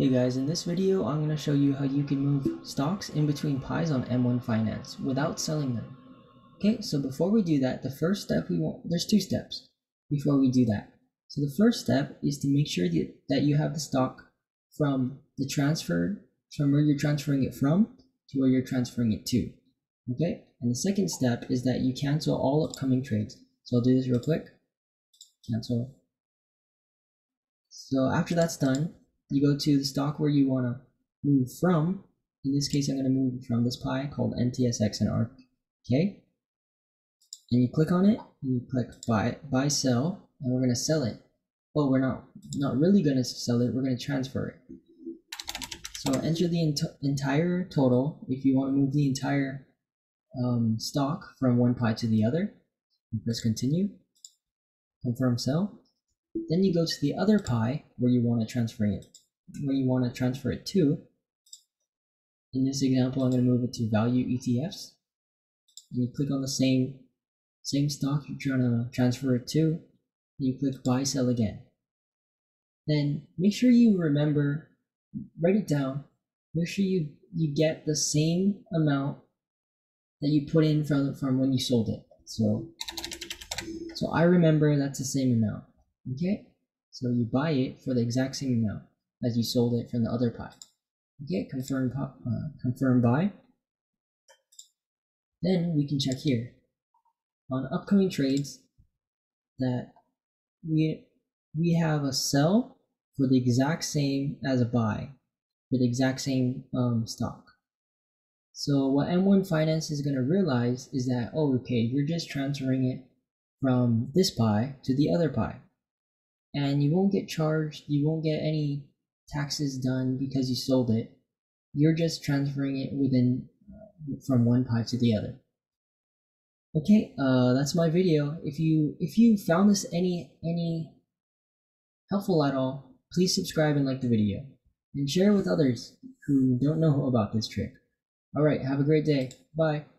Hey guys, in this video I'm going to show you how you can move stocks in between pies on M1 Finance without selling them. Okay, so before we do that, the first step there's two steps before we do that. So the first step is to make sure that you have the stock from from where you're transferring it from to where you're transferring it to. Okay, and the second step is that you cancel all upcoming trades. So I'll do this real quick. Cancel. So after that's done, you go to the stock where you want to move from. In this case, I'm going to move from this pie called NTSX and ARC. Okay? And you click on it, and you click buy, sell, and we're going to sell it. But we're not really going to sell it, we're going to transfer it. So enter the entire total if you want to move the entire stock from one pie to the other. And press continue. Confirm sell. Then you go to the other pie where you want to transfer it. In this example, I'm going to move it to value ETFs. And you click on the same stock you're trying to transfer it to. And you click buy, sell again. Then make sure you remember, write it down. Make sure you get the same amount that you put in from when you sold it. So I remember that's the same amount. Okay, so you buy it for the exact same amount as you sold it from the other pie. Okay, confirm buy. Then we can check here on upcoming trades that we have a sell for the exact same as a buy for the exact same stock. So what M1 Finance is going to realize is that, oh, okay, you're just transferring it from this pie to the other pie. And you won't get charged, you won't get any taxes done because you sold it. You're just transferring it from one pie to the other. Okay, that's my video. If you found this any helpful at all, please subscribe and like the video. And share it with others who don't know about this trick. Alright, have a great day. Bye.